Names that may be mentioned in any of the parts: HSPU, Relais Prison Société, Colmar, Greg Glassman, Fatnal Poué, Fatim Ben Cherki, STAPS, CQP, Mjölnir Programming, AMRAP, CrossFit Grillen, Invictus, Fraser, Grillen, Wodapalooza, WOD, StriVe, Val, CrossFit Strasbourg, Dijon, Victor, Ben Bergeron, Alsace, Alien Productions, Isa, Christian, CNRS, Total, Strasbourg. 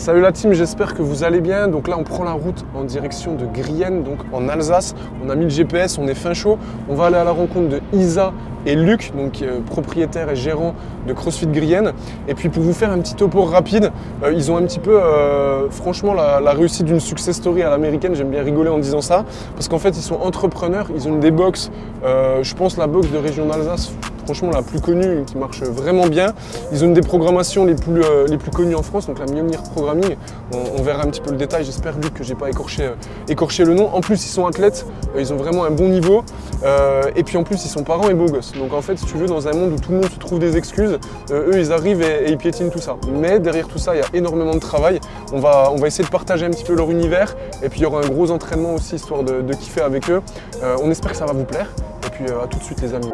Salut la team, j'espère que vous allez bien. Donc là on prend la route en direction de Grillen, donc en Alsace. On a mis le GPS, on est fin chaud. On va aller à la rencontre de Isa et Luc, donc propriétaires et gérants de CrossFit Grillen. Et puis pour vous faire un petit topo rapide, ils ont un petit peu franchement la réussite d'une success story à l'américaine. J'aime bien rigoler en disant ça, parce qu'en fait ils sont entrepreneurs, ils ont des box, je pense la box de région d'Alsace, franchement la plus connue, qui marche vraiment bien. Ils ont une des programmations les plus connues en France, donc la Mjölnir Programming. On verra un petit peu le détail, j'espère Luc que j'ai pas écorché le nom. En plus ils sont athlètes, ils ont vraiment un bon niveau, et puis en plus ils sont parents et beaux gosses. Donc en fait si tu veux, dans un monde où tout le monde se trouve des excuses, eux ils arrivent et ils piétinent tout ça. Mais derrière tout ça il y a énormément de travail. On va essayer de partager un petit peu leur univers, et puis il y aura un gros entraînement aussi, histoire de kiffer avec eux. On espère que ça va vous plaire, et puis à tout de suite les amis.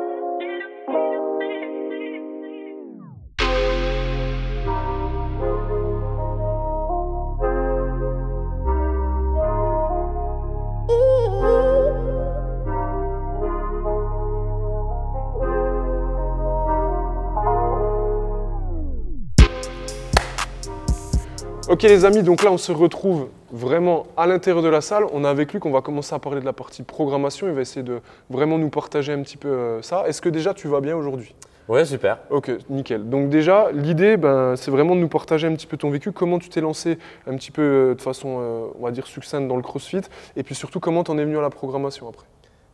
Ok les amis, donc là on se retrouve vraiment à l'intérieur de la salle. On a avec Luc, on va commencer à parler de la partie programmation. Il va essayer de vraiment nous partager un petit peu ça. Est-ce que déjà tu vas bien aujourd'hui? Ouais, super. Ok, nickel. Donc déjà, l'idée, c'est vraiment de nous partager un petit peu ton vécu, comment tu t'es lancé un petit peu de façon, on va dire, succincte dans le CrossFit, et puis surtout comment t'en es venu à la programmation après.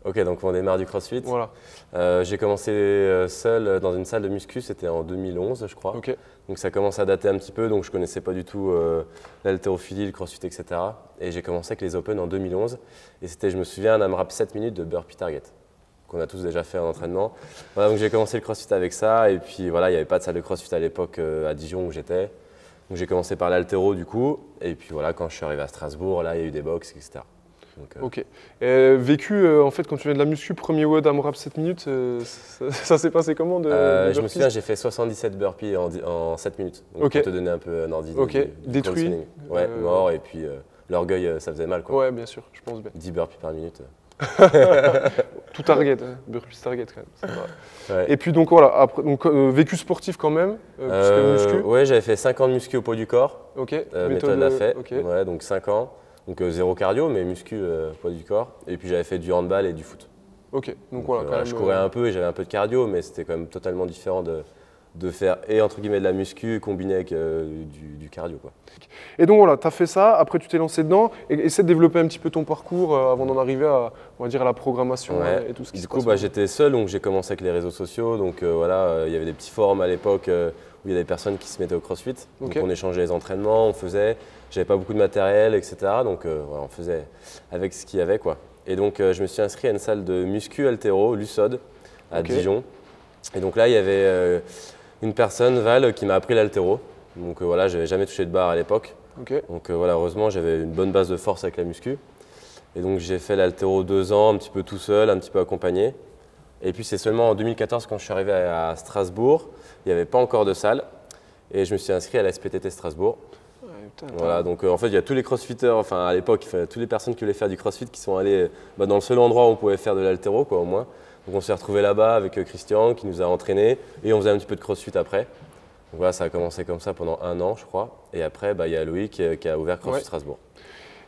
Ok, donc on démarre du CrossFit. Voilà. J'ai commencé seul dans une salle de muscu, c'était en 2011 je crois. Okay. Donc ça commence à dater un petit peu, donc je ne connaissais pas du tout l'haltérophilie, le CrossFit, etc. Et j'ai commencé avec les Open en 2011, et c'était, je me souviens, un AMRAP 7 minutes de burpee target, qu'on a tous déjà fait en entraînement. Voilà, donc j'ai commencé le CrossFit avec ça, et puis voilà, il n'y avait pas de salle de CrossFit à l'époque à Dijon où j'étais. Donc j'ai commencé par l'haltéro du coup, et puis voilà, quand je suis arrivé à Strasbourg, là il y a eu des box, etc. Donc, ok. Vécu, en fait, quand tu viens de la muscu, premier WOD AMRAP 7 minutes, ça s'est passé comment de je me souviens, j'ai fait 77 burpees en 7 minutes. Donc, okay. Pour te donner un peu un ordi. Ok, détruit. Ouais, mort, et puis l'orgueil, ça faisait mal, quoi. Ouais, bien sûr, je pense bien. 10 burpees par minute. Tout target, burpees target quand même. Ouais. Et puis donc voilà, après, donc, vécu sportif quand même, puisque muscu. Ouais, j'avais fait 5 ans de muscu au poids du corps. Ok, méthode l'a fait. Okay. Ouais, donc 5 ans. Donc zéro cardio, mais muscu, poids du corps. Et puis j'avais fait du handball et du foot. Ok, donc voilà. Quand même, je courais un peu et j'avais un peu de cardio, mais c'était quand même totalement différent de faire et entre guillemets de la muscu combiné avec du cardio, quoi. Et donc voilà, tu as fait ça, après tu t'es lancé dedans. Et essaie de développer un petit peu ton parcours avant d'en arriver à, on va dire, à la programmation, ouais, et tout ce qui se passe. Du coup, j'étais seul, donc j'ai commencé avec les réseaux sociaux. Donc voilà, il y avait des petits forums à l'époque où il y a des personnes qui se mettaient au CrossFit. Okay. Donc on échangeait les entraînements, on faisait. J'avais pas beaucoup de matériel, etc. Donc voilà, on faisait avec ce qu'il y avait, quoi. Et donc je me suis inscrit à une salle de muscu altéro, l'USOD, à okay. Dijon. Et donc là, il y avait une personne, Val, qui m'a appris l'altéro. Donc voilà, j'avais jamais touché de barre à l'époque. Okay. Donc voilà, heureusement, j'avais une bonne base de force avec la muscu. Et donc j'ai fait l'altéro 2 ans, un petit peu tout seul, un petit peu accompagné. Et puis c'est seulement en 2014, quand je suis arrivé à Strasbourg, il n'y avait pas encore de salle, et je me suis inscrit à la SPTT Strasbourg. Ouais, putain, voilà, donc en fait il y a tous les crossfitters, enfin à l'époque, toutes les personnes qui voulaient faire du crossfit qui sont allées dans le seul endroit où on pouvait faire de l'altéro, quoi, au moins. Donc on s'est retrouvé là-bas avec Christian qui nous a entraînés, et on faisait un petit peu de crossfit après. Donc voilà, ça a commencé comme ça pendant 1 an je crois, et après il y a Loïc qui a ouvert CrossFit, ouais, Strasbourg. Voilà.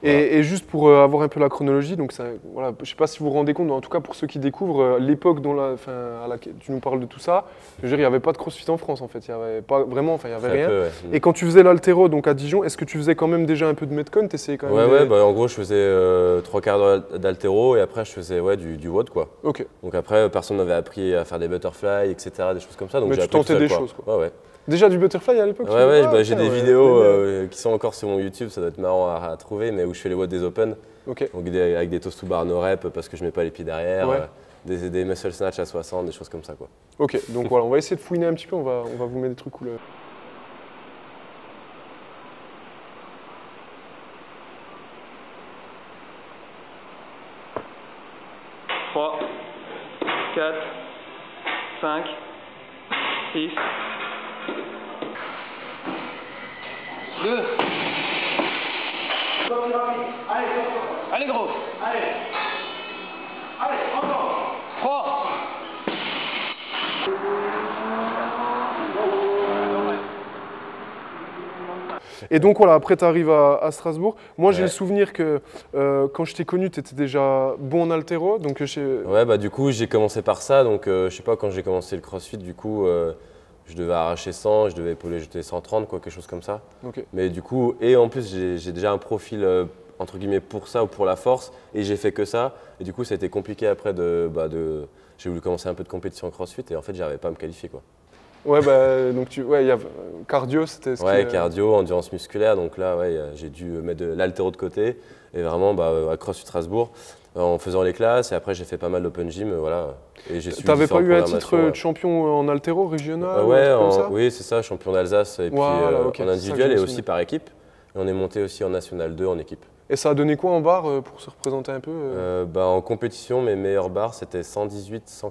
Et juste pour avoir un peu la chronologie, donc ça, voilà, je ne sais pas si vous vous rendez compte, mais en tout cas pour ceux qui découvrent l'époque à laquelle tu nous parles de tout ça, je veux dire, il n'y avait pas de CrossFit en France en fait, il n'y avait pas vraiment, enfin il n'y avait rien. Peu, ouais. Et quand tu faisais l'altéro donc à Dijon, est-ce que tu faisais quand même déjà un peu de metcon? T'essayais quand même? Ouais, ouais, en gros je faisais 3/4 d'altéro, et après je faisais, ouais, du WOD, quoi. Okay. Donc après personne n'avait appris à faire des butterfly, etc., des choses comme ça. Donc mais tu tentais des choses, quoi. Ouais, ouais. Déjà du butterfly à l'époque? Ouais, ouais, j'ai des vidéos qui sont encore sur mon YouTube, ça doit être marrant à trouver, mais où je fais les WOD des Open, okay, donc avec des toes to bar no rep parce que je mets pas les pieds derrière, ouais, des muscle snatch à 60, des choses comme ça, quoi. Ok, donc voilà, on va essayer de fouiner un petit peu, on va vous mettre des trucs cool. Et donc voilà, après tu arrives à Strasbourg. Moi j'ai le souvenir que quand je t'ai connu, tu étais déjà bon en haltéro. Ouais, bah du coup j'ai commencé par ça. Donc je sais pas, quand j'ai commencé le CrossFit, du coup je devais arracher 100, je devais épauler jeter 130, quoi, quelque chose comme ça. Okay. Mais du coup, et en plus j'ai déjà un profil entre guillemets pour ça ou pour la force, et j'ai fait que ça. Et du coup ça a été compliqué après de… J'ai voulu commencer un peu de compétition en CrossFit et en fait j'arrivais pas à me qualifier, quoi. Ouais, bah, donc tu… Ouais, y a… Cardio, c'était… Ouais, cardio, endurance musculaire, donc là ouais, j'ai dû mettre de l'haltéro de côté. Et vraiment bah, à CrossFit Strasbourg, en faisant les classes, et après j'ai fait pas mal d'open gym, voilà. Et j'ai suivi… T'avais pas eu un titre de champion en haltéro régional ou comme ça? Oui, c'est ça, champion d'Alsace, et puis en individuel et aussi par équipe. Et on est monté aussi en National 2 en équipe. Et ça a donné quoi en barre pour se représenter un peu? Bah, en compétition, mes meilleures barres c'était 118-140.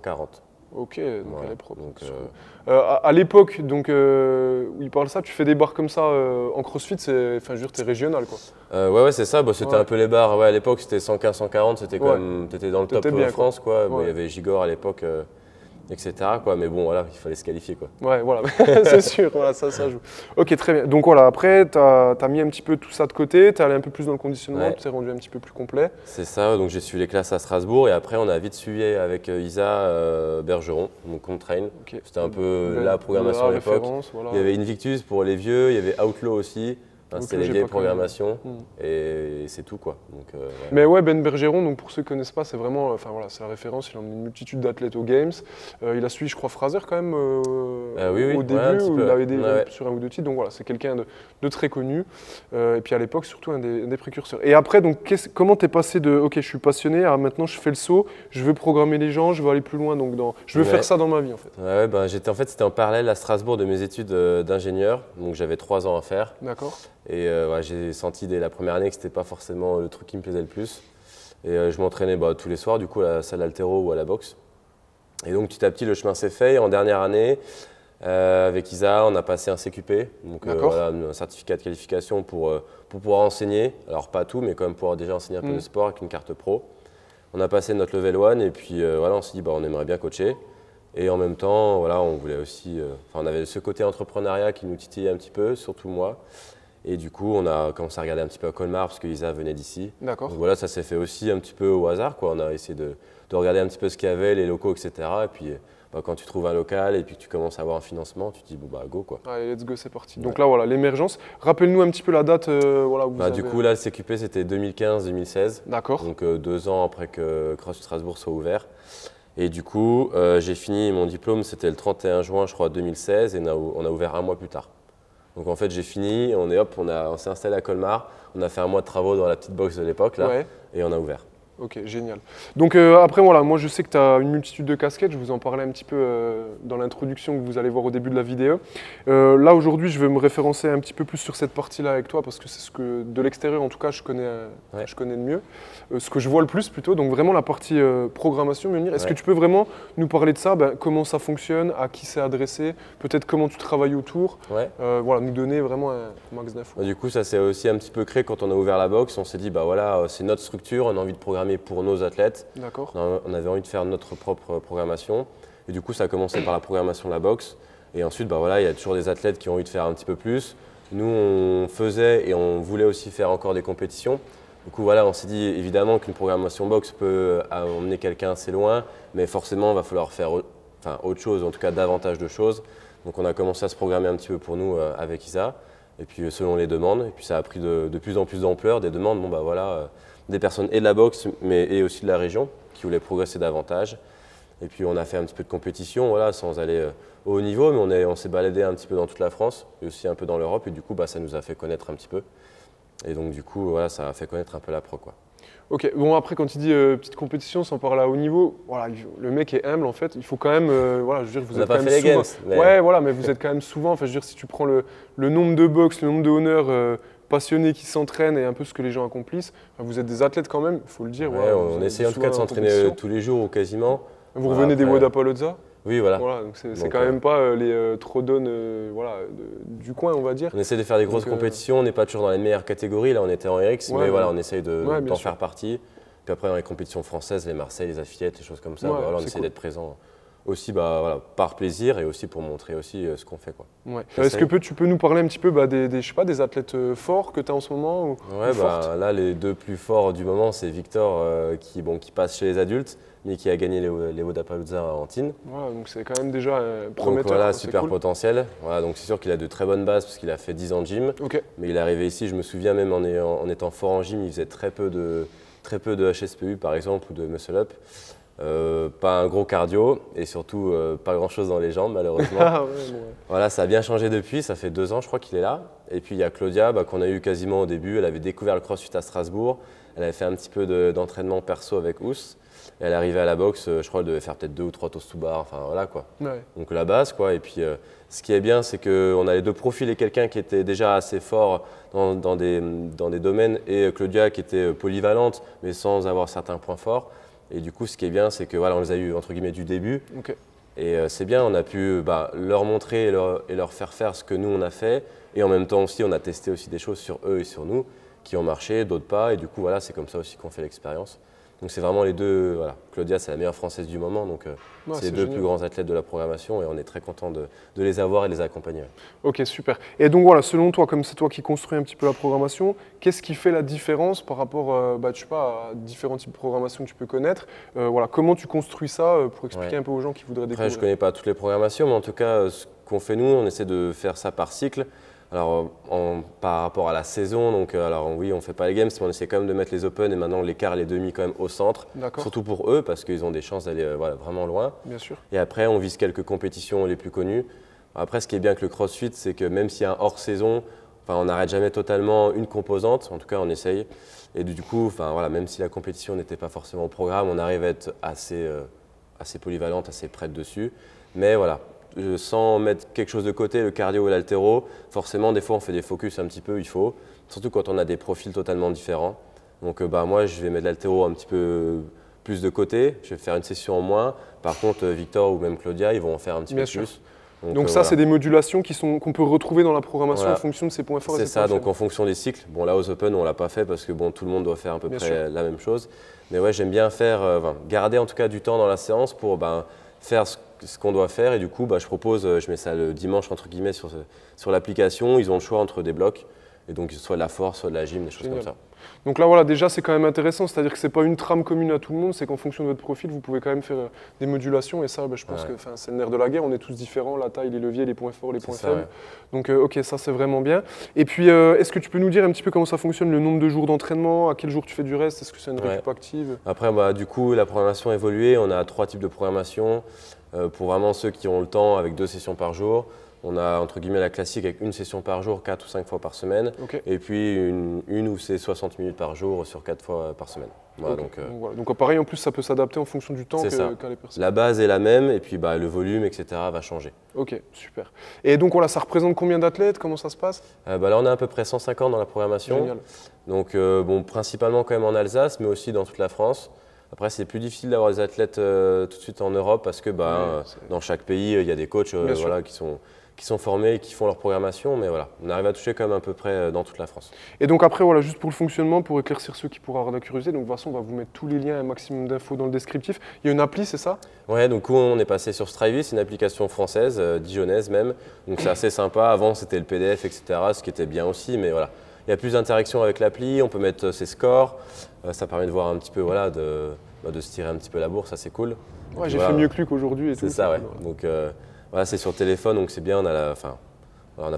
Ok, donc voilà, elle est propre. Donc, à l'époque où il parle ça, tu fais des barres comme ça en CrossFit, enfin, je veux dire, t'es régional, quoi. Ouais, c'est ça, bah, c'était un peu les barres. Ouais, à l'époque, c'était 115-140, c'était quand même… T'étais dans le top bien, France, quoi. Il y avait Gigor à l'époque, etc., quoi. Mais bon, voilà, il fallait se qualifier, quoi. Ouais, voilà, c'est sûr, voilà, ça joue. Ok, très bien. Donc voilà, après, t'as mis un petit peu tout ça de côté, t'es allé un peu plus dans le conditionnement, tu t'es rendu un petit peu plus complet. C'est ça, donc j'ai suivi les classes à Strasbourg et après, on a vite suivi avec Isa Bergeron, donc on train. Okay. C'était un peu la programmation à l'époque. Voilà. Il y avait Invictus pour les vieux, il y avait Outlaw aussi. C'était les vieilles programmations et c'est tout, quoi. Donc, mais ouais, Ben Bergeron, donc pour ceux qui ne connaissent pas, c'est vraiment, enfin voilà, c'est la référence. Il a une multitude d'athlètes aux Games. Il a suivi, je crois, Fraser quand même au début, où il avait aidé sur un ou deux titres. Donc voilà, c'est quelqu'un de très connu. Et puis à l'époque, surtout un des précurseurs. Et après, donc, comment t'es passé de ok, je suis passionné à maintenant je fais le saut, je veux programmer les gens, je veux aller plus loin, donc je veux faire ça dans ma vie, en fait. Ouais, ben j'étais en fait, c'était en parallèle à Strasbourg de mes études d'ingénieur, donc j'avais 3 ans à faire. D'accord. Et j'ai senti dès la première année que c'était pas forcément le truc qui me plaisait le plus. Et je m'entraînais tous les soirs, du coup, à la salle haltéro ou à la boxe. Et donc petit à petit, le chemin s'est fait. Et en dernière année, avec Isa, on a passé un CQP, donc voilà, un certificat de qualification pour pouvoir enseigner. Alors pas tout, mais quand même pouvoir déjà enseigner un peu de sport avec une carte pro. On a passé notre level 1 et puis voilà, on s'est dit on aimerait bien coacher. Et en même temps, voilà, on voulait aussi… on avait ce côté entrepreneuriat qui nous titillait un petit peu, surtout moi. Et du coup, on a commencé à regarder un petit peu à Colmar parce que Isa venait d'ici. D'accord. Donc voilà, ça s'est fait aussi un petit peu au hasard, quoi. On a essayé de regarder un petit peu ce qu'il y avait, les locaux, etc. Et puis, quand tu trouves un local et puis que tu commences à avoir un financement, tu te dis, bon, go, quoi. Allez, let's go, c'est parti. Donc là, voilà, l'émergence. Rappelle-nous un petit peu la date où vous avez… Du coup, là, le CQP, c'était 2015-2016. D'accord. Donc 2 ans après que CrossFit Strasbourg soit ouvert. Et du coup, j'ai fini mon diplôme, c'était le 31 juin, je crois, 2016. Et on a ouvert un mois plus tard. Donc en fait, j'ai fini, on s'est installé à Colmar, on a fait un mois de travaux dans la petite box de l'époque là, et on a ouvert. Ok, génial. Donc après, voilà, moi je sais que tu as une multitude de casquettes, je vous en parlais un petit peu dans l'introduction que vous allez voir au début de la vidéo. Là aujourd'hui, je vais me référencer un petit peu plus sur cette partie-là avec toi parce que c'est ce que, de l'extérieur en tout cas, je connais le mieux, ce que je vois le plus plutôt, donc vraiment la partie programmation. Est-ce que tu peux vraiment nous parler de ça, comment ça fonctionne, à qui c'est adressé, peut-être comment tu travailles autour, voilà, nous donner vraiment un max d'infos. Du coup, ça s'est aussi un petit peu créé quand on a ouvert la box, on s'est dit, voilà, c'est notre structure, on a envie de programmer pour nos athlètes. D'accord. On avait envie de faire notre propre programmation et du coup ça a commencé par la programmation de la boxe et ensuite voilà, il y a toujours des athlètes qui ont envie de faire un petit peu plus. Nous on faisait et on voulait aussi faire encore des compétitions. Du coup voilà, on s'est dit évidemment qu'une programmation boxe peut emmener quelqu'un assez loin, mais forcément il va falloir faire autre chose, en tout cas davantage de choses. Donc on a commencé à se programmer un petit peu pour nous avec Isa et puis selon les demandes, et puis ça a pris de plus en plus d'ampleur, des demandes des personnes et de la boxe, et aussi de la région, qui voulaient progresser davantage. Et puis on a fait un petit peu de compétition, voilà, sans aller au haut niveau, mais on s'est baladé un petit peu dans toute la France, et aussi un peu dans l'Europe, et du coup, ça nous a fait connaître un petit peu. Et donc du coup, voilà, ça a fait connaître un peu la pro, quoi. Ok, bon après quand il dit petite compétition sans parler à haut niveau, voilà, le mec est humble en fait, il faut quand même, je veux dire, vous êtes quand même souvent… On n'a pas fait les games. Ouais, voilà, mais vous êtes quand même souvent, enfin je veux dire, si tu prends le nombre de boxe, le nombre de honneurs passionnés qui s'entraînent et un peu ce que les gens accomplissent, vous êtes des athlètes quand même, il faut le dire. Ouais, voilà, on essaie en tout cas de s'entraîner tous les jours ou quasiment. Vous revenez des Wodapalooza ? Oui, voilà donc c'est quand même pas les trodones du coin, on va dire. On essaie de faire des grosses compétitions, on n'est pas toujours dans les meilleures catégories, là on était en RX, mais voilà, on essaye d'en faire partie. Puis après dans les compétitions françaises, les Marseilles, les affiliates, les choses comme ça, on essaie d'être présent aussi voilà, par plaisir et aussi pour montrer aussi ce qu'on fait. Ouais. Est-ce que tu peux nous parler un petit peu des athlètes forts que tu as en ce moment ou, fortes? Là, les deux plus forts du moment, c'est Victor qui passe chez les adultes, mais qui a gagné les Wodapalooza en teen. Voilà, donc c'est quand même déjà prometteur. Donc voilà, super cool. Potentiel. Voilà, donc c'est sûr qu'il a de très bonnes bases parce qu'il a fait 10 ans de gym. Okay. Mais il est arrivé ici, je me souviens même en étant fort en gym, il faisait très peu de HSPU par exemple ou de muscle up. Pas un gros cardio et surtout pas grand chose dans les jambes malheureusement. Voilà, ça a bien changé depuis, ça fait 2 ans je crois qu'il est là. Et puis il y a Claudia qu'on a eu quasiment au début, elle avait découvert le CrossFit à Strasbourg, elle avait fait un petit peu d'entraînement perso avec Ous. Et elle arrivait à la boxe, je crois qu'elle devait faire peut-être 2 ou 3 toasts to bar, enfin voilà quoi. Ouais. Donc la base quoi. Et puis ce qui est bien, c'est qu'on a les deux profils et quelqu'un qui était déjà assez fort dans des domaines et Claudia qui était polyvalente mais sans avoir certains points forts. Et du coup, ce qui est bien, c'est que voilà, on les a eu entre guillemets du début. Okay. Et c'est bien, on a pu leur montrer et leur faire faire ce que nous on a fait. Et en même temps aussi, on a testé aussi des choses sur eux et sur nous qui ont marché, d'autres pas. Et du coup, voilà, c'est comme ça aussi qu'on fait l'expérience. Donc c'est vraiment les deux, voilà. Claudia c'est la meilleure française du moment, donc c'est les deux plus grands athlètes de la programmation et on est très content de les avoir et de les accompagner. Ok, super. Et donc voilà, selon toi, comme c'est toi qui construis un petit peu la programmation, qu'est-ce qui fait la différence par rapport je sais pas, à différents types de programmation que tu peux connaître, voilà, comment tu construis ça pour expliquer un peu aux gens qui voudraient découvrir? Après, je ne connais pas toutes les programmations, mais en tout cas, ce qu'on fait nous, on essaie de faire ça par cycle. Alors, par rapport à la saison, donc oui, on ne fait pas les games, mais on essaie quand même de mettre les open et maintenant les quarts, les demi quand même au centre. Surtout pour eux, parce qu'ils ont des chances d'aller vraiment loin. Bien sûr. Et après, on vise quelques compétitions les plus connues. Après, ce qui est bien avec le CrossFit, c'est que même s'il y a un hors-saison, on n'arrête jamais totalement une composante, en tout cas on essaye. Et du coup, voilà, même si la compétition n'était pas forcément au programme, on arrive à être assez polyvalente, assez prête dessus. Mais voilà. Sans mettre quelque chose de côté, le cardio et l'haltéro, forcément des fois on fait des focus un petit peu, il faut, surtout quand on a des profils totalement différents. Donc moi je vais mettre l'haltéro un petit peu plus de côté, je vais faire une session en moins, par contre Victor ou même Claudia ils vont en faire un petit peu plus. Donc ça, c'est des modulations qu'on peut retrouver dans la programmation en fonction de ses points forts. C'est ça, donc en fonction des cycles. Bon, là, aux Open, on ne l'a pas fait parce que bon, tout le monde doit faire à peu près la même chose. Mais ouais, j'aime bien faire, garder en tout cas du temps dans la séance pour faire ce qu'on doit faire. Et du coup, je propose, je mets ça le dimanche, entre guillemets, sur l'application. Ils ont le choix entre des blocs. Et donc, soit de la force, soit de la gym, des choses comme ça. Donc là, voilà, déjà, c'est quand même intéressant. C'est-à-dire que ce n'est pas une trame commune à tout le monde. C'est qu'en fonction de votre profil, vous pouvez quand même faire des modulations. Et ça, je pense que c'est le nerf de la guerre. On est tous différents. La taille, les leviers, les points forts, les points faibles. Donc, OK, ça, c'est vraiment bien. Et puis, est-ce que tu peux nous dire un petit peu comment ça fonctionne, le nombre de jours d'entraînement? À quel jour tu fais du reste? Est-ce que c'est une récup active? Après, du coup, la programmation a évolué. On a 3 types de programmation. Pour vraiment ceux qui ont le temps, avec 2 sessions par jour. On a entre guillemets la classique avec 1 session par jour, 4 ou 5 fois par semaine. Okay. Et puis une où c'est 60 minutes par jour sur 4 fois par semaine. Voilà, okay. Donc voilà. Donc pareil, en plus ça peut s'adapter en fonction du temps qu'a les personnes. La base est la même et puis le volume, etc. va changer. Ok, super. Et donc voilà, ça représente combien d'athlètes? Comment ça se passe? Là on a à peu près 150 dans la programmation. Génial. Donc bon, principalement quand même en Alsace, mais aussi dans toute la France. Après, c'est plus difficile d'avoir des athlètes tout de suite en Europe parce que dans chaque pays, il y a des coachs voilà, qui sont formés et qui font leur programmation, mais voilà, on arrive à toucher quand même à peu près dans toute la France. Et donc après, voilà, juste pour le fonctionnement, pour éclaircir ceux qui pourraient avoir de la curiosité, donc de toute façon, on va vous mettre tous les liens et un maximum d'infos dans le descriptif. Il y a une appli, c'est ça? Ouais, donc on est passé sur StriVe, c'est une application française, dijonnaise même, donc c'est assez sympa. Avant, c'était le PDF, etc., ce qui était bien aussi, mais voilà. Il y a plus d'interaction avec l'appli, on peut mettre ses scores, ça permet de voir un petit peu, voilà, de se tirer un petit peu la bourre, ça c'est cool. Ouais, j'ai fait mieux que Luc aujourd'hui et tout. C'est ça, ouais. Donc, voilà, c'est sur téléphone, donc c'est bien, on n'a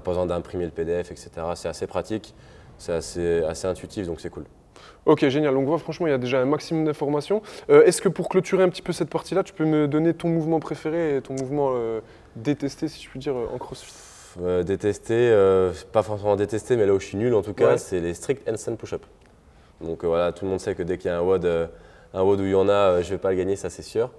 pas besoin d'imprimer le PDF, etc. C'est assez pratique, c'est assez intuitif, donc c'est cool. Ok, génial. Donc voilà, franchement, il y a déjà un maximum d'informations. Est-ce que pour clôturer un petit peu cette partie-là, tu peux me donner ton mouvement préféré et ton mouvement détesté, si je puis dire, en CrossFit? Détesté, pas forcément détesté, mais là où je suis nul en tout cas, c'est les strict handstand push-up. Donc voilà, tout le monde sait que dès qu'il y a un WOD où il y en a, je ne vais pas le gagner, ça c'est sûr.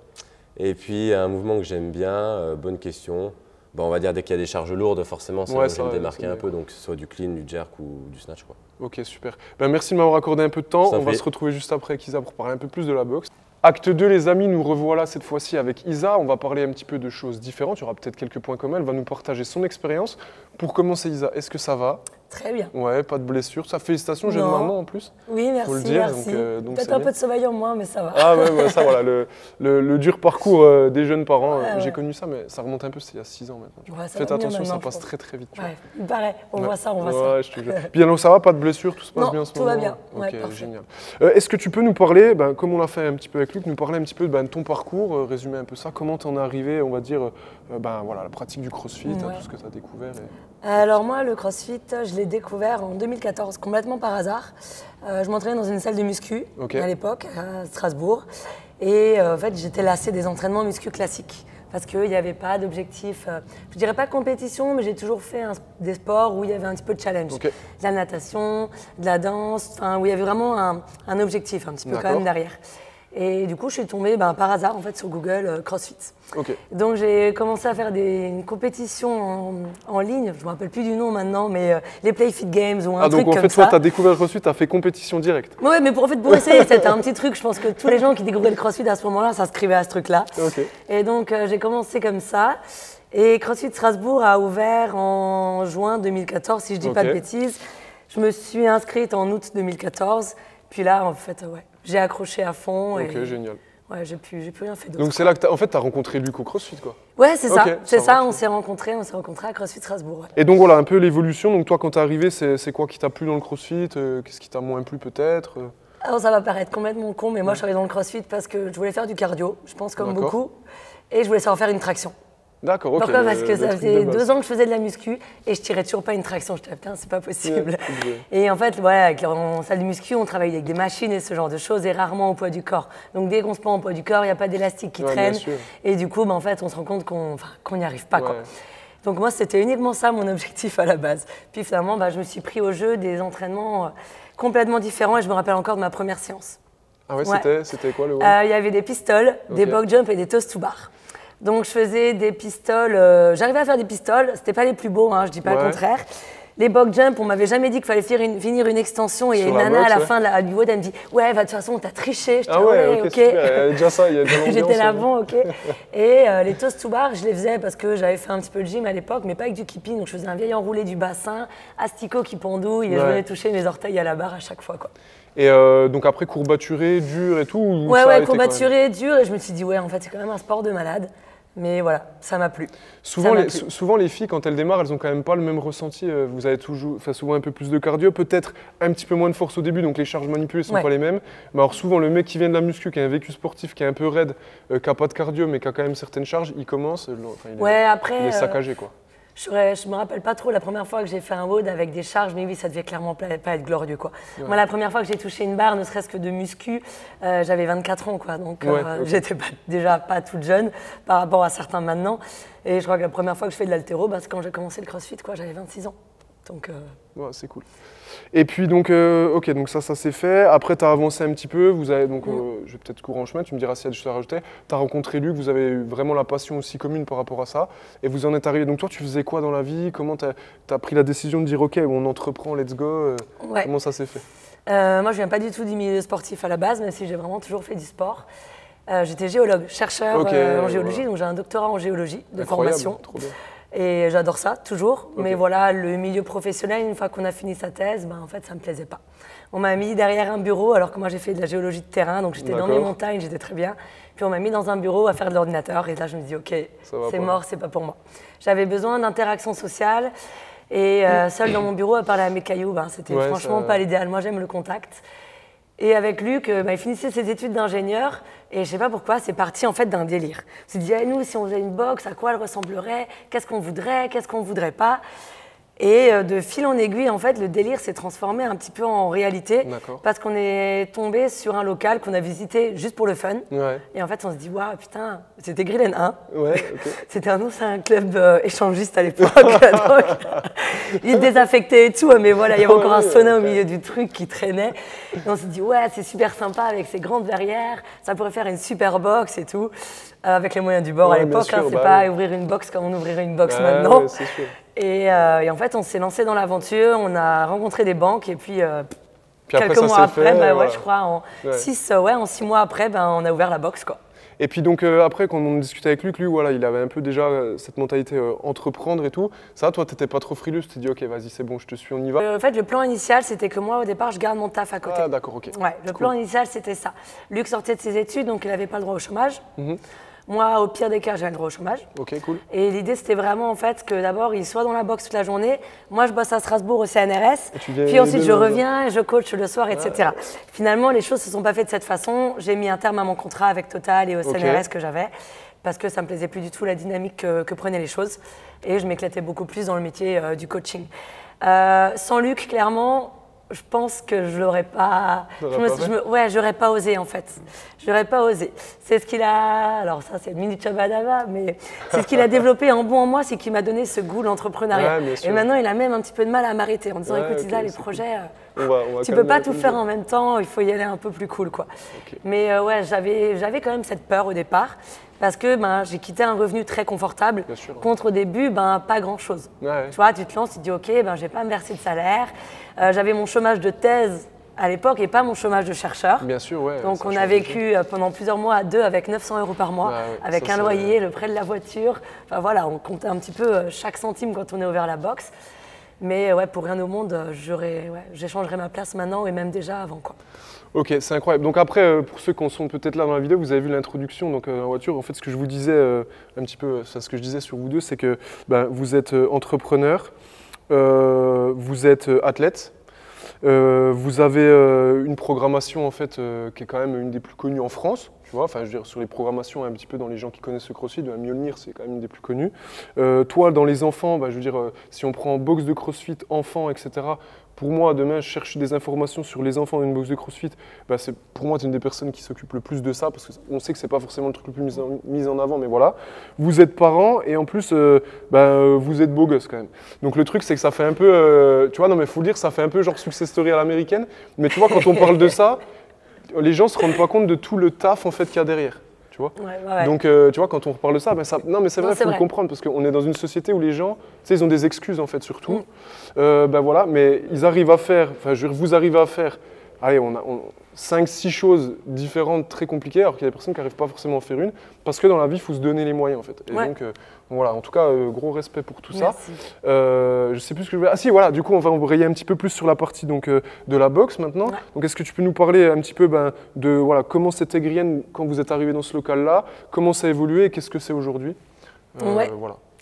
Et puis, un mouvement que j'aime bien, bonne question, on va dire dès qu'il y a des charges lourdes, forcément, ça va me démarquer un peu, donc que ce soit du clean, du jerk ou du snatch. Ok, super. Merci de m'avoir accordé un peu de temps. On va se retrouver juste après avec Isa pour parler un peu plus de la boxe. Acte 2, les amis, nous revoilà cette fois-ci avec Isa. On va parler un petit peu de choses différentes. Il y aura peut-être quelques points communs. Elle va nous partager son expérience. Pour commencer, Isa, est-ce que ça va? Très bien. Ouais, pas de blessure. Ça, félicitations, j'ai une maman en plus. Oui, merci. Faut le dire. Merci. Peut-être un peu de sommeil en moins, mais ça va. Ah ouais, ouais, ça voilà, le dur parcours des jeunes parents. Ouais, j'ai connu ça, mais ça remonte un peu, c'était il y a 6 ans maintenant. Ouais, faites attention, ça passe très très vite. Ouais, pareil, on voit ça, on voit ça. Ouais, je te jure. Puis alors ça va, pas de blessure, tout se passe bien en ce moment. Tout va bien. Ok, ouais, génial. Est-ce que tu peux nous parler, comme on l'a fait un petit peu avec Luc, nous parler un petit peu de ton parcours, résumer un peu ça, comment t'en es arrivé, on va dire, voilà, la pratique du CrossFit, tout ce que tu as découvert. Alors moi, le CrossFit, je l'ai découvert en 2014, complètement par hasard. Je m'entraînais dans une salle de muscu à l'époque, à Strasbourg. Et en fait, j'étais lassée des entraînements muscu classiques parce qu'il n'y avait pas d'objectif. Je dirais pas compétition, mais j'ai toujours fait des sports où il y avait un petit peu de challenge. Okay. De la natation, de la danse, enfin, où il y avait vraiment un objectif un petit peu quand même derrière. Et du coup, je suis tombée par hasard en fait, sur Google CrossFit. Okay. Donc, j'ai commencé à faire une compétition en ligne. Je ne me rappelle plus du nom maintenant, mais les PlayFit Games ou un truc comme ça. Ah, donc en fait, toi, tu as découvert le CrossFit, tu as fait compétition directe. Oui, mais pour essayer, c'était un petit truc. Je pense que tous les gens qui découvraient le CrossFit à ce moment-là s'inscrivaient à ce truc-là. Okay. Et donc, j'ai commencé comme ça. Et CrossFit Strasbourg a ouvert en juin 2014, si je ne dis pas de bêtises. Je me suis inscrite en août 2014. Puis là, en fait, j'ai accroché à fond. Ok, génial. Ouais, j'ai plus rien fait d'autre. Donc c'est là que tu as rencontré Luc au CrossFit, quoi. Ouais, c'est ça. C'est ça, on s'est rencontrés à CrossFit Strasbourg. Ouais. Et donc voilà, un peu l'évolution. Donc toi, quand t'es arrivé, c'est quoi qui t'a plu dans le CrossFit? Qu'est-ce qui t'a moins plu peut-être? Alors ça va paraître complètement con, mais moi je suis allée dans le CrossFit parce que je voulais faire du cardio, je pense comme beaucoup, et je voulais savoir faire une traction. D'accord, ok. Pourquoi? Parce que ça faisait 2 ans que je faisais de la muscu et je tirais toujours pas une traction. Je disais, putain, c'est pas possible. Yeah. Et en fait, en salle de muscu, on travaille avec des machines et ce genre de choses et rarement au poids du corps. Donc dès qu'on se prend au poids du corps, il n'y a pas d'élastique qui traîne. Et du coup, en fait, on se rend compte qu'on n'y arrive pas. Ouais. Quoi. Donc moi, c'était uniquement ça mon objectif à la base. Puis finalement, je me suis pris au jeu des entraînements complètement différents et je me rappelle encore de ma première séance. Ah ouais, c'était quoi le Il y avait des pistols, des box jumps et des toes to bar. Donc je faisais des pistoles, j'arrivais à faire des pistoles, c'était pas les plus beaux, je dis pas le contraire. Les box jumps, on m'avait jamais dit qu'il fallait finir une extension et il y a une nana à la fin du WOD, elle me dit « Ouais, de toute façon, t'as triché ». Ah ouais, ok, déjà ça, il y a déjà l'ambiance. J'étais là, bon, ok. Et les toast to bar, je les faisais parce que j'avais fait un petit peu de gym à l'époque, mais pas avec du kipping, donc je faisais un vieil enroulé du bassin, asticot qui pendouille, et je venais toucher mes orteils à la barre à chaque fois, quoi. Et donc après, courbaturé, dur et tout? Ouais, courbaturé, dur, et je me suis dit « Ouais, en fait, c'est quand même un sport de malade ». Mais voilà, ça m'a plu. Souvent, les filles, quand elles démarrent, elles n'ont quand même pas le même ressenti. Vous avez souvent un peu plus de cardio, peut-être un petit peu moins de force au début, donc les charges manipulées ne sont pas les mêmes. Mais alors souvent, le mec qui vient de la muscu, qui a un vécu sportif, qui est un peu raide, qui n'a pas de cardio, mais qui a quand même certaines charges, il commence, il est saccagé, quoi. Je ne me rappelle pas trop la première fois que j'ai fait un WOD avec des charges, mais oui, ça devait clairement pas être glorieux, quoi. Ouais. Moi, la première fois que j'ai touché une barre, ne serait-ce que de muscu, j'avais 24 ans, quoi. Donc, j'étais déjà pas toute jeune par rapport à certains maintenant. Et je crois que la première fois que je fais de l'haltéro, c'est quand j'ai commencé le CrossFit, quoi. J'avais 26 ans. Donc, ouais, c'est cool. Et puis donc, donc ça s'est fait. Après, tu as avancé un petit peu. Vous avez, donc, je vais peut-être courir en chemin, tu me diras s'il y a des choses à rajouter. Tu as rencontré Luc, vous avez eu vraiment la passion aussi commune par rapport à ça. Et vous en êtes arrivé. Donc toi, tu faisais quoi dans la vie? Comment tu as pris la décision de dire, ok, on entreprend, let's go? Comment ça s'est fait? Moi, je viens pas du tout du milieu sportif à la base, même si j'ai vraiment toujours fait du sport. J'étais géologue, chercheur en géologie, donc j'ai un doctorat en géologie de formation. Trop bien. Et j'adore ça, toujours. Mais voilà, le milieu professionnel, une fois qu'on a fini sa thèse, en fait, ça ne me plaisait pas. On m'a mis derrière un bureau, alors que moi, j'ai fait de la géologie de terrain, donc j'étais dans les montagnes, j'étais très bien. Puis on m'a mis dans un bureau à faire de l'ordinateur, et là, je me dis, ok, c'est mort, c'est pas pour moi. J'avais besoin d'interaction sociale, et seule dans mon bureau à parler à mes cailloux, c'était franchement pas l'idéal. Moi, j'aime le contact. Et avec Luc, il finissait ses études d'ingénieur et je ne sais pas pourquoi, c'est parti en fait d'un délire. On s'est dit, nous, si on faisait une boxe, à quoi elle ressemblerait? Qu'est-ce qu'on voudrait? Qu'est-ce qu'on ne voudrait pas? Et de fil en aiguille, en fait, le délire s'est transformé un petit peu en réalité parce qu'on est tombé sur un local qu'on a visité juste pour le fun. Ouais. Et en fait, on se dit, waouh, putain, c'était Grillen 1. Ouais, c'était un club échangiste à l'époque. Il désaffectait et tout, mais voilà, il y avait encore un sauna au milieu du truc qui traînait. Et on s'est dit, ouais, c'est super sympa avec ces grandes verrières, ça pourrait faire une super box et tout. Avec les moyens du bord à l'époque, c'est pas ouvrir une box comme on ouvrirait une box maintenant. Ouais, c'est sûr. Et en fait, on s'est lancé dans l'aventure, on a rencontré des banques et puis, quelques mois après, je crois, en 6 mois après, on a ouvert la box, quoi. Et puis donc après, quand on discutait avec Luc, lui, voilà, il avait un peu déjà cette mentalité entreprendre et tout. Ça, toi, t'étais pas trop frileux, tu t'es dit, ok, vas-y, c'est bon, je te suis, on y va. En fait, le plan initial, c'était que moi, au départ, je garde mon taf à côté. Ah, d'accord, ok. Ouais, le plan initial, c'était ça. Luc sortait de ses études, donc il n'avait pas le droit au chômage. Moi, au pire des cas, j'avais le droit au chômage. Ok, cool. Et l'idée, c'était vraiment en fait que d'abord, il soit dans la boxe toute la journée. Moi, je bosse à Strasbourg au CNRS. Puis ensuite, je reviens, je coach le soir, etc. Finalement, les choses ne se sont pas faites de cette façon. J'ai mis un terme à mon contrat avec Total et au CNRS que j'avais parce que ça me plaisait plus du tout la dynamique que prenaient les choses. Et je m'éclatais beaucoup plus dans le métier du coaching. Sans Luc, clairement, je pense que je l'aurais pas. J'aurais pas osé en fait. J'aurais pas osé. C'est ce qu'il a. Alors ça, c'est mini chabadaba, mais c'est ce qu'il a développé en bon en moi, c'est qu'il m'a donné ce goût l'entrepreneuriat. Ouais, et maintenant, il a même un petit peu de mal à m'arrêter en disant, ouais, écoute, Isa, les projets, on va tu peux pas tout faire en même temps. Il faut y aller un peu plus cool, quoi. Okay. Mais ouais, j'avais quand même cette peur au départ. Parce que ben, j'ai quitté un revenu très confortable contre au début, ben, pas grand-chose. Tu vois, tu te lances, tu te dis « ok, ben, je vais pas me verser de salaire ». J'avais mon chômage de thèse à l'époque et pas mon chômage de chercheur. Bien sûr, ouais. Donc on a vécu pendant plusieurs mois à deux avec 900 euros par mois, avec ça, un loyer, le prêt de la voiture. Enfin voilà, on comptait un petit peu chaque centime quand on est ouvert la boxe. Mais ouais, pour rien au monde, j'échangerais ma place maintenant et même déjà avant, quoi. Ok, c'est incroyable. Donc après, pour ceux qui sont peut-être là dans la vidéo, vous avez vu l'introduction donc en voiture. En fait, ce que je vous disais un petit peu, c'est ce que je disais sur vous deux, c'est que ben, vous êtes entrepreneur, vous êtes athlète, vous avez une programmation en fait qui est quand même une des plus connues en France. Tu vois, enfin, je veux dire, sur les programmations, un petit peu dans les gens qui connaissent le CrossFit, Mjölnir, c'est quand même une des plus connues. Toi, dans les enfants, bah, je veux dire, si on prend box de CrossFit, enfants, etc., pour moi, demain, je cherche des informations sur les enfants d'une box de CrossFit, bah, pour moi, tu es une des personnes qui s'occupe le plus de ça, parce qu'on sait que ce n'est pas forcément le truc le plus mis en avant, mais voilà. Vous êtes parents et en plus, bah, vous êtes beau gosse quand même. Donc le truc, c'est que ça fait un peu, tu vois, non mais il faut le dire, ça fait un peu genre success story à l'américaine, mais tu vois, quand on parle de ça, les gens ne se rendent pas compte de tout le taf en fait, qu'il y a derrière. Tu vois donc, tu vois, quand on reparle de ça, ben ça non, mais c'est vrai, il faut le comprendre parce qu'on est dans une société où les gens, tu sais, ils ont des excuses en fait, surtout. Ben voilà, mais ils arrivent à faire, enfin, vous arrivez à faire, allez, on a 5-6 choses différentes, très compliquées, alors qu'il y a des personnes qui n'arrivent pas forcément à en faire une parce que dans la vie, il faut se donner les moyens en fait. Et donc, voilà, en tout cas, gros respect pour tout ça. Je sais plus ce que je voulais. Ah si, voilà, du coup, on va embrayer un petit peu plus sur la partie donc, de la boxe maintenant. Donc, est-ce que tu peux nous parler un petit peu ben, de voilà, comment c'était Grillen quand vous êtes arrivé dans ce local-là, comment ça a évolué et qu'est-ce que c'est aujourd'hui voilà.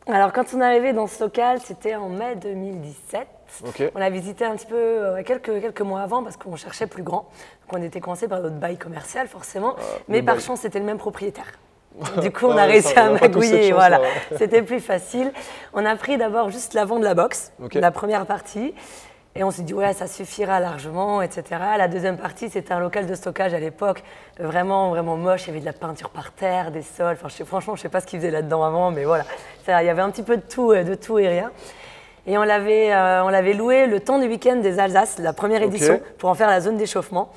Alors, quand on est arrivé dans ce local, c'était en mai 2017. On a visité un petit peu quelques mois avant parce qu'on cherchait plus grand. Donc, on était coincé par notre bail commercial, forcément. Mais par chance, c'était le même propriétaire. Du coup, on a réussi à magouiller, voilà. C'était plus facile. On a pris d'abord juste l'avant de la boxe, la première partie. Et on s'est dit, ouais, ça suffira largement, etc. La deuxième partie, c'était un local de stockage à l'époque, vraiment, vraiment moche. Il y avait de la peinture par terre, des sols. Enfin, franchement, je ne sais pas ce qu'ils faisaient là-dedans avant, mais voilà. Ça, il y avait un petit peu de tout et rien. Et on l'avait loué le temps du week-end des Alsace, la première édition, pour en faire la zone d'échauffement.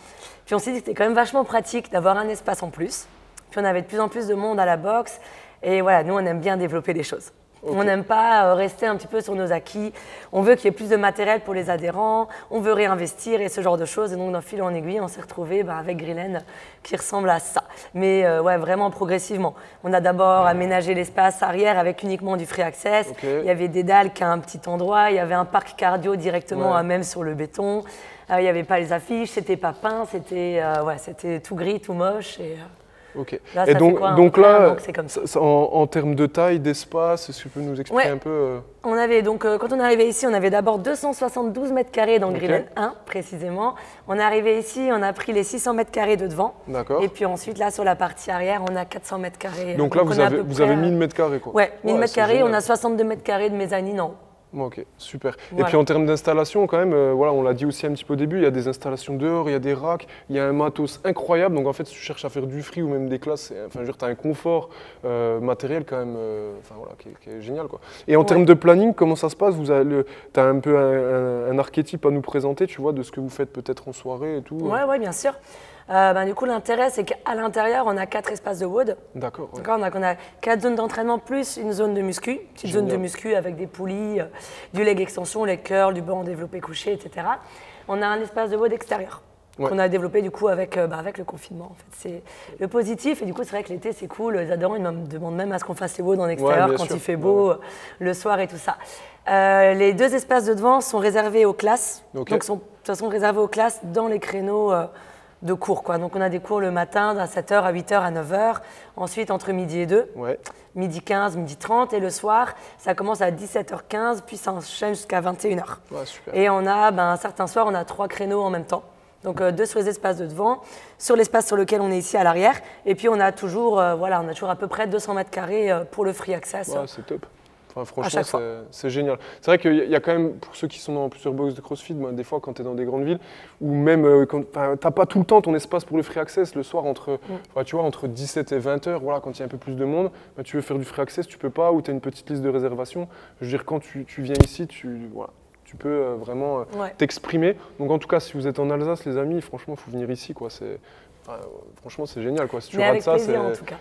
Puis on s'est dit que c'était quand même vachement pratique d'avoir un espace en plus. Puis on avait de plus en plus de monde à la boxe. Et voilà, nous, on aime bien développer les choses. On n'aime pas rester un petit peu sur nos acquis. On veut qu'il y ait plus de matériel pour les adhérents. On veut réinvestir et ce genre de choses. Et donc, d'un fil en aiguille, on s'est retrouvés bah, avec Grillen qui ressemble à ça. Mais ouais, vraiment progressivement. On a d'abord aménagé l'espace arrière avec uniquement du free access. Il y avait des dalles qu'à un petit endroit. Il y avait un parc cardio directement à même sur le béton. Il n'y avait pas les affiches. C'était pas peint. C'était c'était tout gris, tout moche. Et, Là, et donc là, en termes de taille, d'espace, est-ce que tu peux nous expliquer un peu On avait donc, quand on est arrivé ici, on avait d'abord 272 mètres carrés dans Grillen 1, précisément. On est arrivé ici, on a pris les 600 mètres carrés de devant. Et puis ensuite, là, sur la partie arrière, on a 400 mètres carrés. Donc là, vous avez 1000 mètres carrés, quoi. Ouais, 1000 mètres carrés, on a 62 mètres carrés de mezzanine en haut. Ok, super. Voilà. Et puis en termes d'installation, quand même, voilà, on l'a dit aussi un petit peu au début, il y a des installations dehors, il y a des racks, il y a un matos incroyable. Donc en fait, si tu cherches à faire du free ou même des classes, enfin, tu as un confort matériel quand même enfin, voilà, qui est génial, quoi. Et en termes de planning, comment ça se passe? Tu as un peu un archétype à nous présenter, tu vois, de ce que vous faites peut-être en soirée et tout. Ouais, bien sûr. Ben, du coup, l'intérêt, c'est qu'à l'intérieur, on a 4 espaces de WOD. D'accord. On a 4 zones d'entraînement plus une zone de muscu, une petite zone de muscu avec des poulies, du leg extension, leg curl, du banc développé couché, etc. On a un espace de WOD extérieur. ouais, qu'on a développé du coup avec, avec le confinement. En fait, c'est le positif, et du coup c'est vrai que l'été c'est cool, les adorants ils me demandent même à ce qu'on fasse les wod en extérieur, ouais, quand sûr, il fait beau, ouais, le soir et tout ça. Les deux espaces de devant sont réservés aux classes, okay, donc sont de toute façon réservés aux classes dans les créneaux de cours, quoi. Donc on a des cours le matin à 7h, à 8h, à 9h, ensuite entre midi et 2, ouais, midi 15, midi 30, et le soir ça commence à 17h15, puis ça enchaîne jusqu'à 21h. Ouais, super. Et on a, certains soirs, on a 3 créneaux en même temps. Donc deux sur les espaces de devant, sur l'espace sur lequel on est ici à l'arrière, et puis on a toujours, voilà, on a toujours à peu près 200 mètres carrés pour le free access. Ouais, c'est top. Enfin, franchement, c'est génial. C'est vrai qu'il y a quand même, pour ceux qui sont dans plusieurs box de CrossFit, des fois quand tu es dans des grandes villes, ou même quand tu n'as pas tout le temps ton espace pour le free access, le soir entre, tu vois, entre 17 et 20 heures, voilà, quand il y a un peu plus de monde, tu veux faire du free access, tu ne peux pas, ou tu as une petite liste de réservation. Je veux dire, quand tu viens ici, voilà, tu peux vraiment t'exprimer. Donc en tout cas, si vous êtes en Alsace, les amis, franchement, il faut venir ici, quoi. Franchement, c'est génial, quoi. Si tu rates ça,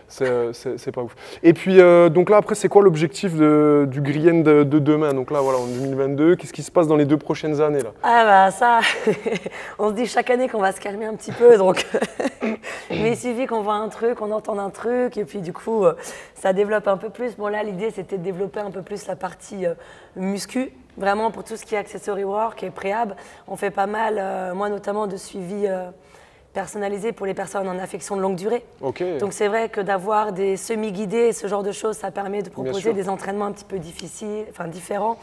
c'est pas ouf. Et puis, donc là, après, c'est quoi l'objectif du Grillen de demain? Donc là, voilà, en 2022, qu'est-ce qui se passe dans les 2 prochaines années là? Ah bah ça, on se dit chaque année qu'on va se calmer un petit peu, donc. Mais il suffit qu'on voit un truc, qu'on entend un truc, et puis du coup, ça développe un peu plus. Bon là, l'idée, c'était de développer un peu plus la partie muscu. Vraiment, pour tout ce qui est accessory work et préhab, on fait pas mal, moi notamment, de suivi personnalisé pour les personnes en affection de longue durée. Okay. Donc c'est vrai que d'avoir des semi-guidés, ce genre de choses, ça permet de proposer des entraînements un petit peu difficiles, enfin différents.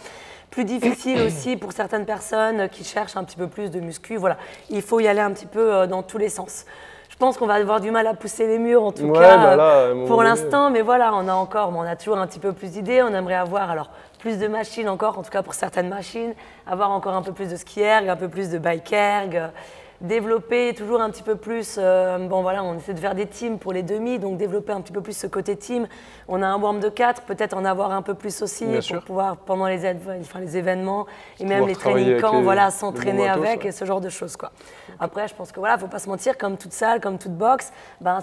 Plus difficiles aussi pour certaines personnes qui cherchent un petit peu plus de muscu. Voilà, il faut y aller un petit peu dans tous les sens. Je pense qu'on va avoir du mal à pousser les murs, en tout cas, bah là, pour l'instant. Mais voilà, on a toujours un petit peu plus d'idées. On aimerait avoir plus de machines encore, en tout cas pour certaines machines, avoir encore un peu plus de ski erg, un peu plus de bike erg, développer toujours un petit peu plus. Bon voilà, on essaie de faire des teams pour les demi, donc développer un petit peu plus ce côté team. On a un warm de 4, peut-être en avoir un peu plus aussi pour pouvoir, pendant les événements et même les training camps, voilà, s'entraîner avec et ce genre de choses, quoi. Après, je pense que voilà, faut pas se mentir, comme toute salle, comme toute box,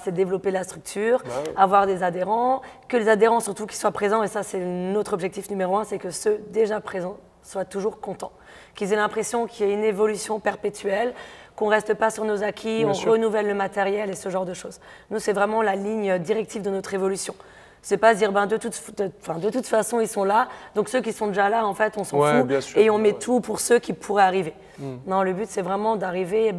c'est développer la structure, avoir des adhérents, que les adhérents surtout qu'ils soient présents. Et ça, c'est notre objectif numéro 1, c'est que ceux déjà présents soient toujours contents, qu'ils aient l'impression qu'il y a une évolution perpétuelle, qu'on ne reste pas sur nos acquis, on renouvelle le matériel et ce genre de choses. Nous, c'est vraiment la ligne directive de notre évolution. C'est pas se dire, de toute façon, ils sont là, donc ceux qui sont déjà là, en fait, on s'en fout, et on met tout pour ceux qui pourraient arriver. Non, le but, c'est vraiment d'arriver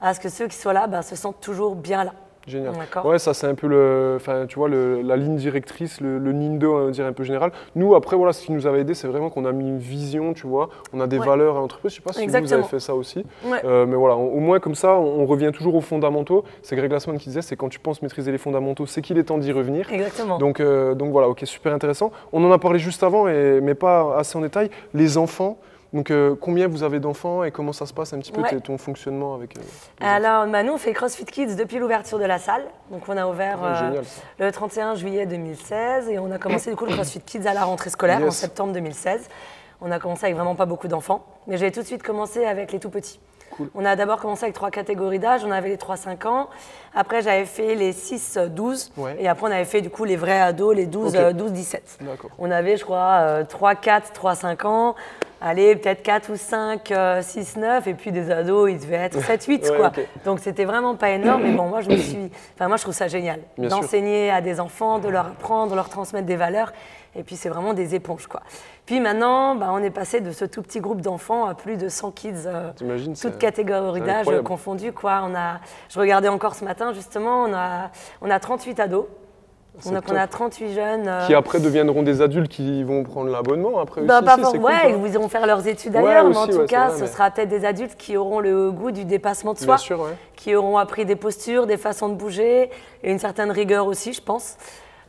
à ce que ceux qui soient là se sentent toujours bien là. Génial. Ouais, ça c'est un peu la ligne directrice, le nindo, on dirait un peu général. Nous, après, voilà, ce qui nous avait aidé, c'est vraiment qu'on a mis une vision, tu vois. On a des valeurs à l'entreprise. Je sais pas si vous avez fait ça aussi. Ouais. Mais voilà, au moins comme ça, on revient toujours aux fondamentaux. C'est Greg Glassman qui disait, c'est quand tu penses maîtriser les fondamentaux, c'est qu'il est temps d'y revenir. Exactement. Donc voilà, ok, super intéressant. On en a parlé juste avant, mais pas assez en détail. Les enfants. Donc, combien vous avez d'enfants et comment ça se passe un petit peu ton fonctionnement avec Alors, nous, on fait CrossFit Kids depuis l'ouverture de la salle. Donc, on a ouvert le 31 juillet 2016 et on a commencé du coup le CrossFit Kids à la rentrée scolaire en septembre 2016. On a commencé avec vraiment pas beaucoup d'enfants, mais j'ai tout de suite commencé avec les tout-petits. Cool. On a d'abord commencé avec 3 catégories d'âge, on avait les 3-5 ans, après j'avais fait les 6-12 et après on avait fait du coup les vrais ados, les 12-17. On avait je crois 3-4, 3-5 ans, allez peut-être 4 ou 5, 6-9 et puis des ados ils devaient être 7-8 quoi. Donc c'était vraiment pas énorme, mais bon moi je trouve ça génial d'enseigner à des enfants, de leur apprendre, de leur transmettre des valeurs. Et puis, c'est vraiment des éponges, quoi. Puis maintenant, on est passé de ce tout petit groupe d'enfants à plus de 100 kids, toutes catégories d'âge confondues, quoi. Je regardais encore ce matin, justement, on a 38 ados. Donc, on a 38 jeunes. Qui après deviendront des adultes qui vont prendre l'abonnement après aussi. Ils iront faire leurs études ailleurs, mais en tout cas, ce sera peut-être des adultes qui auront le goût du dépassement de soi, qui auront appris des postures, des façons de bouger et une certaine rigueur aussi, je pense.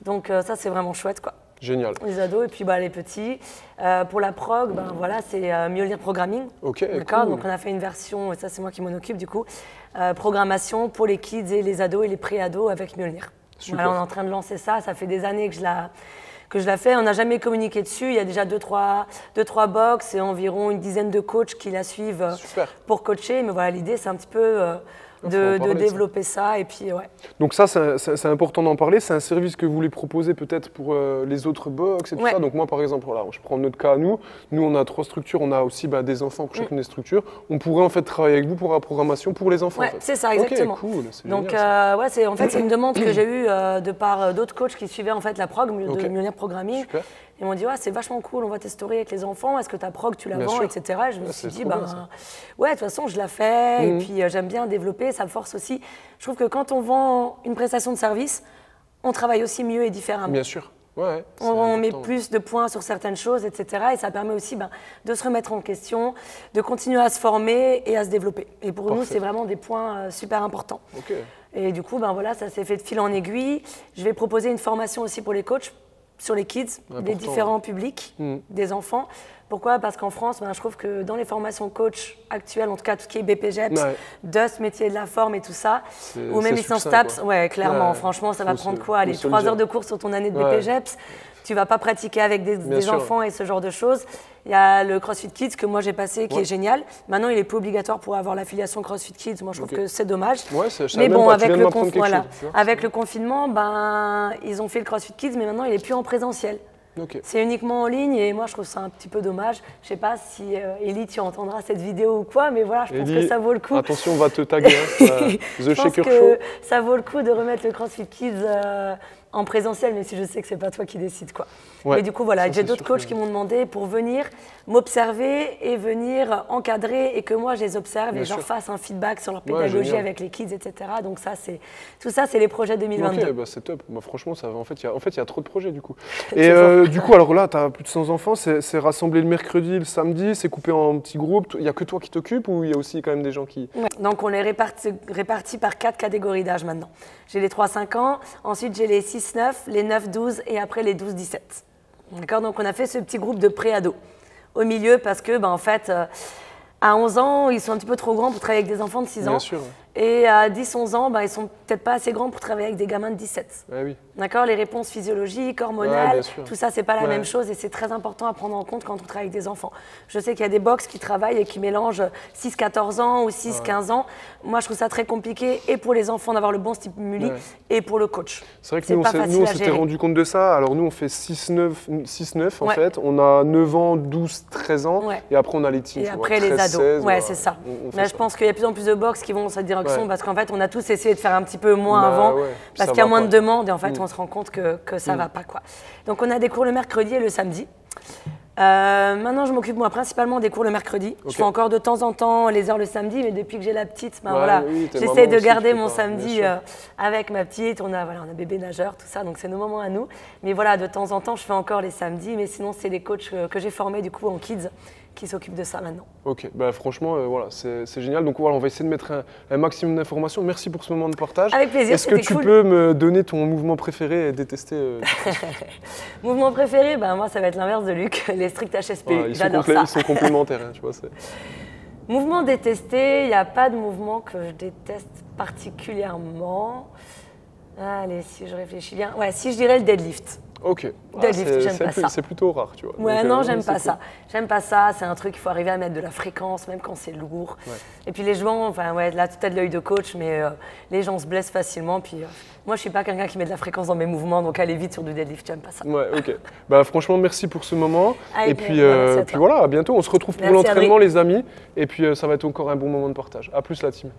Donc, ça, c'est vraiment chouette, quoi. Génial. Les ados et puis les petits. Pour la prog, c'est Mjölnir Programming. Ok, d'accord. Cool. Donc on a fait une version, et ça c'est moi qui m'en occupe du coup, programmation pour les kids et les ados et les pré-ados avec Mjölnir. Voilà, on est en train de lancer ça. Ça fait des années que je la fais. On n'a jamais communiqué dessus. Il y a déjà 2-3 box et environ une dizaine de coachs qui la suivent pour coacher. Mais voilà, l'idée c'est un petit peu de développer ça. Et puis, ouais. Donc ça, c'est important d'en parler. C'est un service que vous voulez proposer peut-être pour les autres box et tout ça. Donc moi, par exemple, voilà, je prends notre cas à nous. Nous, on a 3 structures. On a aussi des enfants pour chacune des structures. On pourrait en fait travailler avec vous pour la programmation pour les enfants. Ouais, en fait. C'est ça, exactement. Okay, cool. Donc génial, ouais, c'est en fait c'est une demande que j'ai eue de par d'autres coachs qui suivaient en fait la prog de Mjölnir Programming. Super. Ils m'ont dit ouais, c'est vachement cool, on va tes stories avec les enfants, est-ce que ta prog tu la vends, etc. Et je me suis dit ouais, de toute façon je la fais et puis j'aime bien développer, ça me force aussi. Je trouve que quand on vend une prestation de service, on travaille aussi mieux et différemment. Bien sûr. Ouais, on met plus de points sur certaines choses, etc. Et ça permet aussi de se remettre en question, de continuer à se former et à se développer. Et pour nous, c'est vraiment des points super importants. Okay. Et du coup, voilà, ça s'est fait de fil en aiguille. Je vais proposer une formation aussi pour les coachs sur les kids, des différents publics, des enfants. Pourquoi? Parce qu'en France, je trouve que dans les formations coach actuelles, en tout cas tout ce qui est BPGEPS, DUS, métier de la forme et tout ça, ou même licence STAPS, ouais, clairement, franchement, ça va prendre quoi? Les 3 heures de cours sur ton année de BPGEPS, tu ne vas pas pratiquer avec des enfants et ce genre de choses. Il y a le CrossFit Kids que moi j'ai passé, qui est génial. Maintenant, il n'est pas obligatoire pour avoir l'affiliation CrossFit Kids. Moi, je trouve que c'est dommage. Ouais, mais bon, avec le confinement, ils ont fait le CrossFit Kids, mais maintenant, il n'est plus en présentiel. Okay. C'est uniquement en ligne et moi je trouve ça un petit peu dommage. Je sais pas si Ellie tu entendras cette vidéo ou quoi, mais voilà, je pense que ça vaut le coup. Attention, on va te taguer. Je pense que ça vaut le coup de remettre le CrossFit Kids en présentiel, même si je sais que c'est pas toi qui décides quoi. Ouais, mais du coup voilà, j'ai d'autres coachs qui m'ont demandé pour venir m'observer et venir encadrer et que moi je les observe et j'en fasse un feedback sur leur pédagogie avec les kids, etc. Donc ça c'est tout ça, c'est les projets 2022. Okay, c'est top. Bah, franchement, ça va. En fait, il y a trop de projets du coup. Et du coup, alors là, tu as plus de 100 enfants, c'est rassemblé le mercredi, le samedi, c'est coupé en petits groupes. Il n'y a que toi qui t'occupes ou il y a aussi quand même des gens qui… Ouais. Donc on les répartit par 4 catégories d'âge maintenant. J'ai les 3-5 ans, ensuite j'ai les 6-9, les 9-12 et après les 12-17. D'accord, donc on a fait ce petit groupe de pré-ados au milieu parce que, en fait, à 11 ans, ils sont un petit peu trop grands pour travailler avec des enfants de 6 ans. Bien sûr. Et à 10-11 ans, ils ne sont peut-être pas assez grands pour travailler avec des gamins de 17. Ouais, oui. D'accord, les réponses physiologiques, hormonales, tout ça, ce n'est pas la même chose et c'est très important à prendre en compte quand on travaille avec des enfants. Je sais qu'il y a des box qui travaillent et qui mélangent 6-14 ans ou 6-15 ans. Moi, je trouve ça très compliqué et pour les enfants d'avoir le bon stimuli et pour le coach. C'est vrai que nous, on s'était rendu compte de ça. Alors nous, on fait 6-9 en fait. On a 9 ans, 12-13 ans et après, on a les teens. Et après, les ados. Ouais, c'est ça. Je pense qu'il y a de plus en plus de box qui vont se dire parce qu'en fait, on a tous essayé de faire un petit peu moins avant, parce qu'il y a moins de demandes et en fait, on se rend compte que ça va pas quoi. Donc, on a des cours le mercredi et le samedi. Maintenant, je m'occupe moi principalement des cours le mercredi. Okay. Je fais encore de temps en temps les heures le samedi, mais depuis que j'ai la petite, voilà, j'essaie de garder mon samedi avec ma petite. On a bébé nageur, tout ça, donc c'est nos moments à nous. Mais voilà, de temps en temps, je fais encore les samedis, mais sinon, c'est les coachs que j'ai formés du coup en kids qui s'occupe de ça maintenant. Ok, franchement, voilà, c'est génial. Donc voilà, on va essayer de mettre un maximum d'informations. Merci pour ce moment de partage. Avec plaisir. Est-ce que tu peux me donner ton mouvement préféré et détester mouvement préféré, moi ça va être l'inverse de Luc, les stricts HSP. Ouais, j'adore ça. Ils sont complémentaires, hein, tu vois. Mouvement détesté, il n'y a pas de mouvement que je déteste particulièrement. Allez, si je réfléchis bien, si je dirais le deadlift. Ok, c'est plutôt rare, tu vois. Ouais, donc, non, j'aime pas ça. J'aime pas ça, c'est un truc, il faut arriver à mettre de la fréquence, même quand c'est lourd. Ouais. Et puis les gens, là, tout à de l'œil de coach, mais les gens se blessent facilement. Puis moi, je suis pas quelqu'un qui met de la fréquence dans mes mouvements, donc aller vite sur du deadlift, j'aime pas ça. Ouais, ok. Franchement, merci pour ce moment. Allez, et puis, puis voilà, à bientôt. On se retrouve pour l'entraînement, les amis. Et puis, ça va être encore un bon moment de partage. À plus, la team.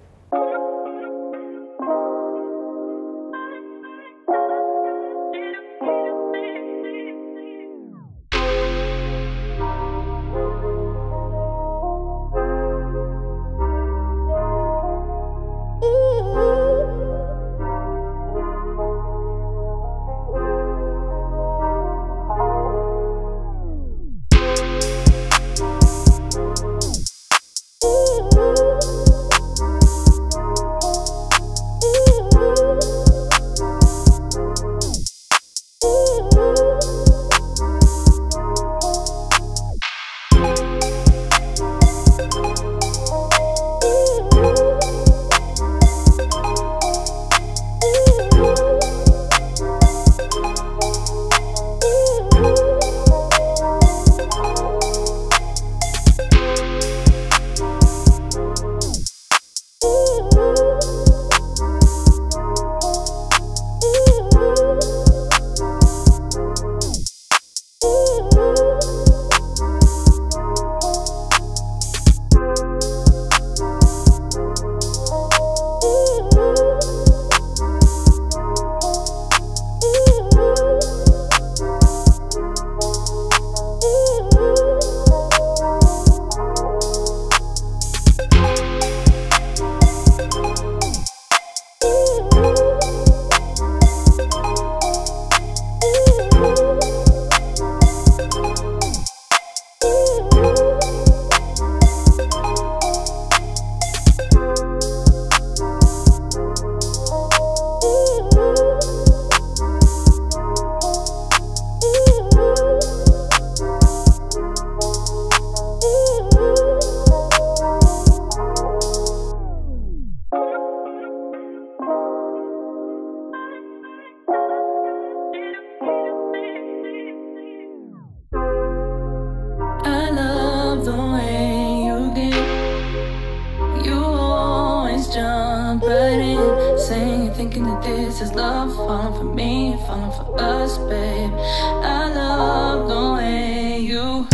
thinking that this is love, falling for me, falling for us, babe. I love the way you.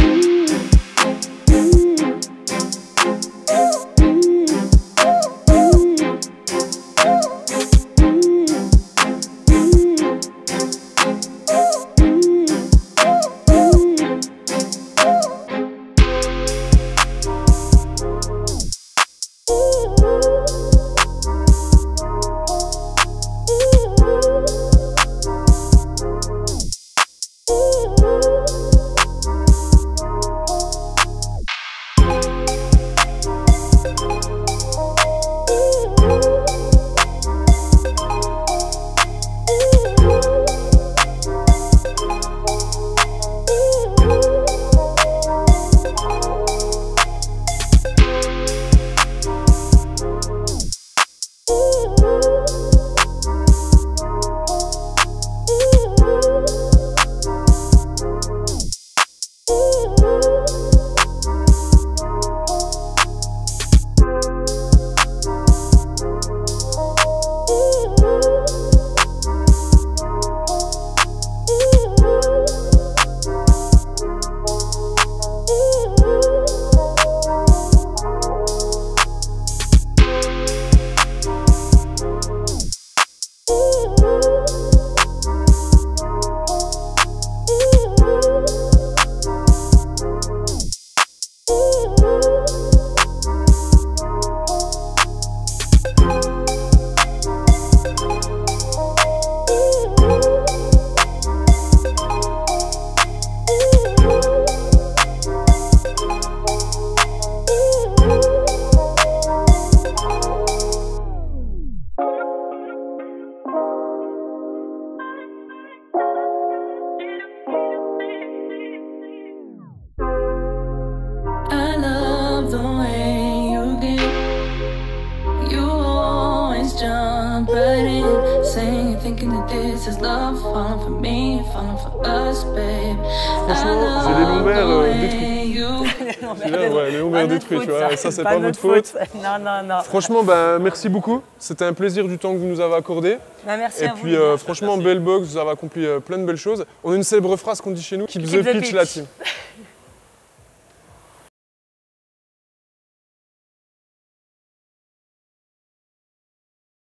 Ça, c'est pas notre faute. Non, non, non. Franchement, ben, merci beaucoup. C'était un plaisir du temps que vous nous avez accordé. Ben, merci. Et à puis, vous, franchement, merci. Belle box, vous avez accompli plein de belles choses. On a une célèbre phrase qu'on dit chez nous, Keep the pitch, la team.